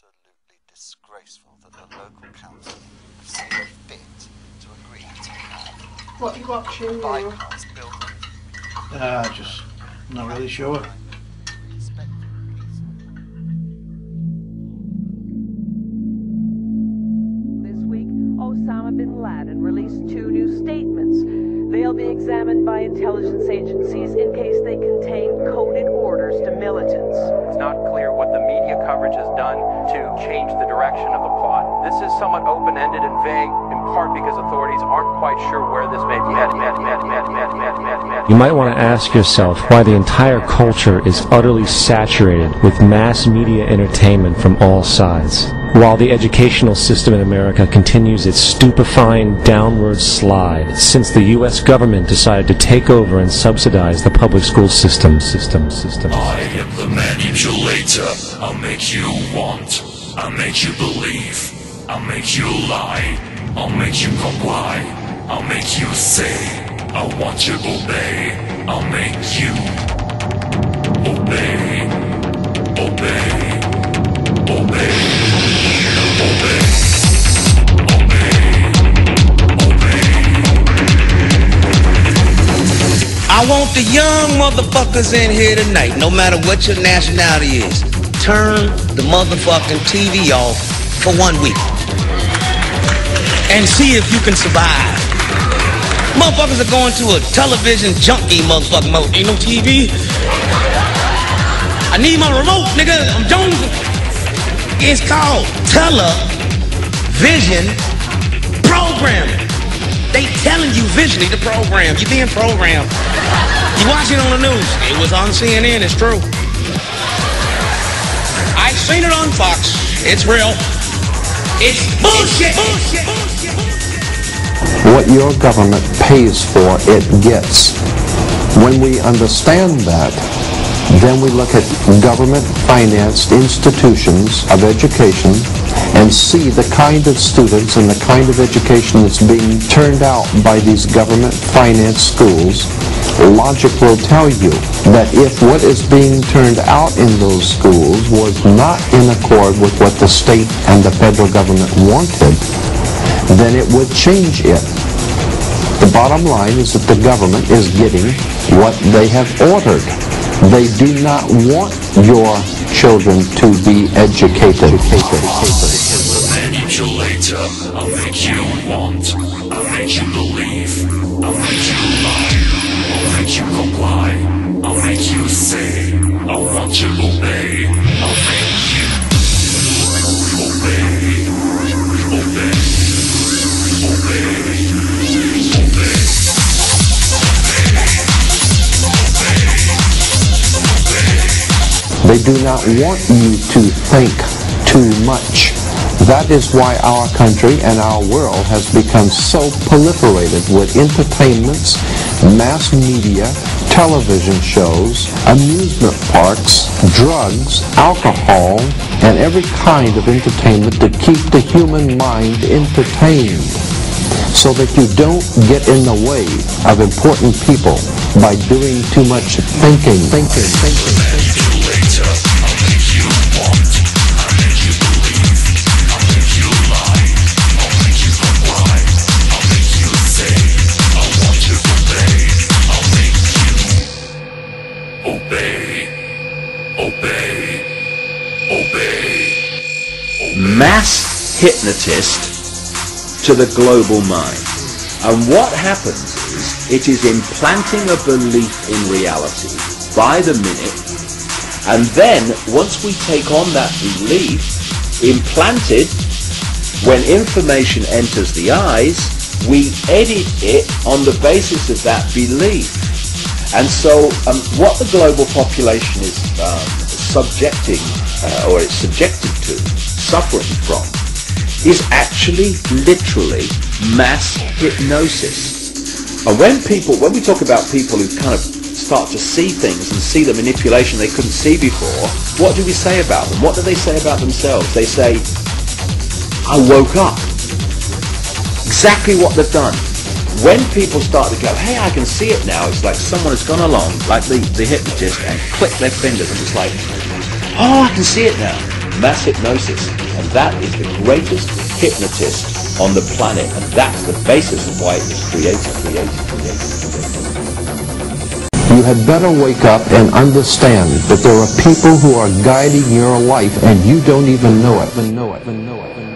absolutely disgraceful that the local council have seen fit to agree to have. What are you watching? Just not really sure. This week, Osama bin Laden released 2 new statements. They'll be examined by intelligence agencies in case they contain coded orders to militants. It's not clear what the media coverage has done to change the direction of the plot. This is somewhat open-ended and vague, in part because authorities aren't quite sure where this may be headed. You might want to ask yourself why the entire culture is utterly saturated with mass media entertainment from all sides, while the educational system in America continues its stupefying downward slide since the U.S. government decided to take over and subsidize the public school system. I am the manipulator. I'll make you want. I'll make you believe. I'll make you lie. I'll make you comply. I'll make you say. I want you to obey. I'll make you obey. Obey. Obey. I want the young motherfuckers in here tonight, no matter what your nationality is, turn the motherfucking TV off for 1 week and see if you can survive. Motherfuckers are going to a television junkie motherfucking mode. Ain't no TV. I need my remote, nigga. I'm jonesing. It's called television programming. They telling you visually to program. You're being programmed. You watch it on the news. It was on CNN. It's true. I seen it on Fox. It's real. It's bullshit. Bullshit. What your government pays for, it gets. When we understand that, then we look at government-financed institutions of education and see the kind of students and the kind of education that's being turned out by these government-financed schools. Logic will tell you that if what is being turned out in those schools was not in accord with what the state and the federal government wanted, then it would change it. The bottom line is that the government is getting what they have ordered. They do not want your children to be educated. I am the manipulator. I'll make you want. I'll make you believe. I'll make you lie. I'll make you comply. I'll make you say. I want you to obey. I'll make you obey. Obey. Obey. Obey. Obey. They do not want you to think too much. That is why our country and our world has become so proliferated with entertainments, mass media, television shows, amusement parks, drugs, alcohol, and every kind of entertainment to keep the human mind entertained, so that you don't get in the way of important people by doing too much thinking. Mass hypnotist to the global mind. And what happens is it is implanting a belief in reality by the minute, and then once we take on that belief implanted, when information enters the eyes, we edit it on the basis of that belief. And so what the global population is subjected to, suffering from, is actually literally mass hypnosis. And when we talk about people who kind of start to see things and see the manipulation they couldn't see before, what do we say about them? What do they say about themselves? They say, I woke up. Exactly what they've done. When people start to go, hey, I can see it now, it's like someone has gone along, like the hypnotist, and clicked their fingers, and it's like, oh, I can see it now. mass hypnosis, and that is the greatest hypnotist on the planet, and that's the basis of why it was created. You had better wake up and understand that there are people who are guiding your life, and you don't even know it.